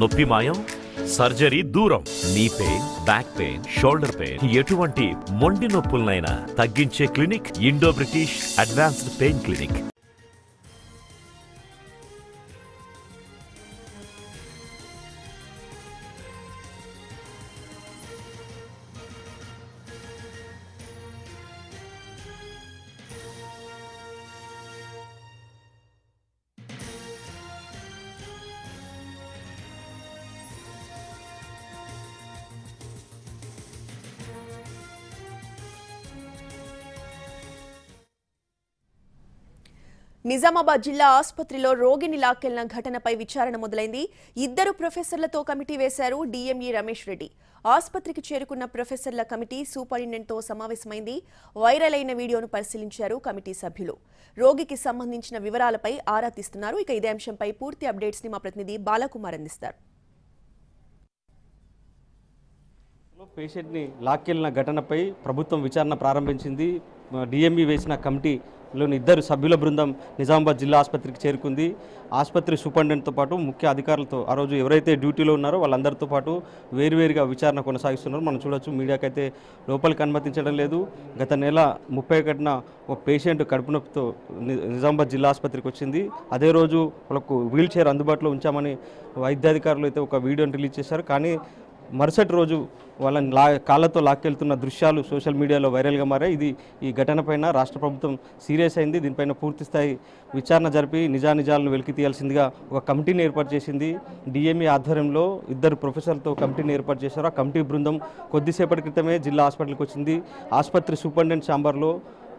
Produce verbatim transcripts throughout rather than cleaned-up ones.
నొప్పి మాయం సర్జరీ దూరం నీ pain back pain shoulder pain ఎటువంటి మొండి నొప్పులనైనా తగ్గించే clinic Indo British advanced pain clinic Nizamabad జిల్లా ఆసుపత్రిలో రోగిని లాక్కెళ్లిన ఘటనపై విచారణ మొదలైంది. ఇద్దరు ప్రొఫెసర్లతో కమిటీ వేశారు డిఎంఈ రమేష్ రెడ్డి. ఆసుపత్రికి చేరుకున్న ప్రొఫెసర్ల కమిటీ సూపరింటెండెంట్తో సమావేశమైంది. వైరల్ అయిన వీడియోను పరిశీలించారు కమిటీ సభ్యులు. రోగికి సంబంధించిన వివరాలపై ఆరా తీస్తున్నారు. ఇక ఇదే అంశంపై పూర్తి అప్డేట్స్ ని మా ప్రతినిధి బాలకుమార్ అందిస్తారు. పేషెంట్ని లాక్కెళ్లిన ఘటనపై ప్రభుత్వం విచారణ ప్రారంభించింది. డిఎంఈ వేసిన కమిటీ లోని ఇద్దరు సభ్యుల బృందం నిజామాబాద్ జిల్లా ఆసుపత్రికి చేరుకుంది. ఆసుపత్రి సూపరింటెండెంట్తో పాటు ముఖ్య అధికారులతో ఆ రోజు ఎవరైతే డ్యూటీలో ఉన్నారో వాళ్ళందరితో పాటు వేరువేరుగా విచారణ కొనసాగిస్తున్నారు. మనం చూడవచ్చు, మీడియాకైతే లోపలికి అనుమతించడం లేదు. గత నెల ముప్పై ఒకటిన ఒక పేషెంట్ కడుపు నొప్పితో నిజామాబాద్ జిల్లా ఆసుపత్రికి వచ్చింది. అదే రోజు వాళ్ళకు వీల్ చైర్ అందుబాటులో ఉంచామని వైద్యాధికారులు అయితే ఒక వీడియోని రిలీజ్ చేశారు. కానీ మరుసటి రోజు వాళ్ళని లా కాళ్ళతో లాక్కెళ్తున్న దృశ్యాలు సోషల్ మీడియాలో వైరల్గా మారాయి. ఇది ఈ ఘటనపైన రాష్ట్ర ప్రభుత్వం సీరియస్ అయింది. దీనిపైన పూర్తిస్థాయి విచారణ జరిపి నిజానిజాలను వెలికి తీయాల్సిందిగా ఒక కమిటీని ఏర్పాటు చేసింది. డిఎంఈ ఆధ్వర్యంలో ఇద్దరు ప్రొఫెసర్లతో కమిటీని ఏర్పాటు చేశారు. ఆ కమిటీ బృందం కొద్దిసేపటి క్రితమే జిల్లా హాస్పిటల్కి వచ్చింది. ఆసుపత్రి సూపరింటెండెంట్ ఛాంబర్లో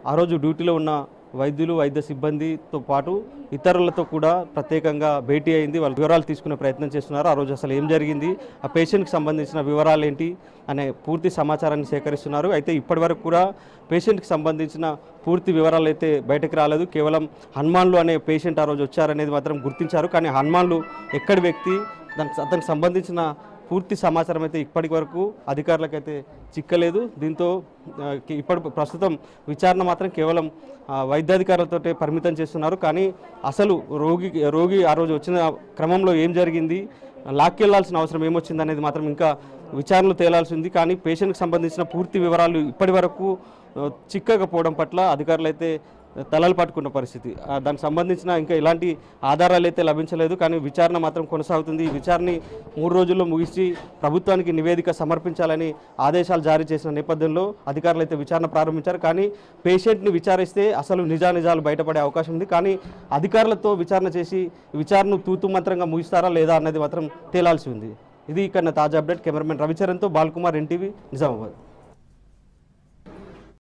ఆ రోజు డ్యూటీలో ఉన్న వైద్యులు వైద్య సిబ్బందితో పాటు ఇతరులతో కూడా ప్రత్యేకంగా భేటీ అయింది. వాళ్ళు వివరాలు తీసుకునే ప్రయత్నం చేస్తున్నారు. ఆ రోజు అసలు ఏం జరిగింది, ఆ పేషెంట్కి సంబంధించిన వివరాలు ఏంటి అనే పూర్తి సమాచారాన్ని సేకరిస్తున్నారు. అయితే ఇప్పటి వరకు కూడా పేషెంట్కి సంబంధించిన పూర్తి వివరాలు అయితే బయటకు రాలేదు. కేవలం హనుమాన్లు అనే పేషెంట్ ఆ రోజు వచ్చారనేది మాత్రం గుర్తించారు. కానీ హనుమాన్లు ఎక్కడి వ్యక్తి, దానికి అతనికి సంబంధించిన పూర్తి సమాచారం అయితే ఇప్పటి వరకు అధికారులకైతే చిక్కలేదు. దీంతో ఇప్పటి ప్రస్తుతం విచారణ మాత్రం కేవలం వైద్యాధికారులతో పరిమితం చేస్తున్నారు. కానీ అసలు రోగి రోగి ఆ రోజు వచ్చిన క్రమంలో ఏం జరిగింది, లాక్కెళ్లాల్సిన అవసరం ఏమొచ్చింది అనేది మాత్రం ఇంకా విచారణలు తేలాల్సి ఉంది. కానీ పేషెంట్కి సంబంధించిన పూర్తి వివరాలు ఇప్పటి వరకు చిక్కకపోవడం పట్ల అధికారులు అయితే తలలు పట్టుకున్న పరిస్థితి. దానికి సంబంధించిన ఇంకా ఎలాంటి ఆధారాలు అయితే లభించలేదు. కానీ విచారణ మాత్రం కొనసాగుతుంది. ఈ విచారణ మూడు రోజుల్లో ముగిసి ప్రభుత్వానికి నివేదిక సమర్పించాలని ఆదేశాలు జారీ చేసిన నేపథ్యంలో అధికారులు అయితే విచారణ ప్రారంభించారు. కానీ పేషెంట్ని విచారిస్తే అసలు నిజానిజాలు బయటపడే అవకాశం ఉంది. కానీ అధికారులతో విచారణ చేసి విచారణను తూతుమంత్రంగా ముగిస్తారా లేదా అన్నది మాత్రం తేలాల్సి ఉంది. ఇది ఇక్కడ తాజా అప్డేట్. కెమెరామెన్ రవిచరణ్తో బాలకుమార్, ఎన్టీవీ, నిజామాబాద్.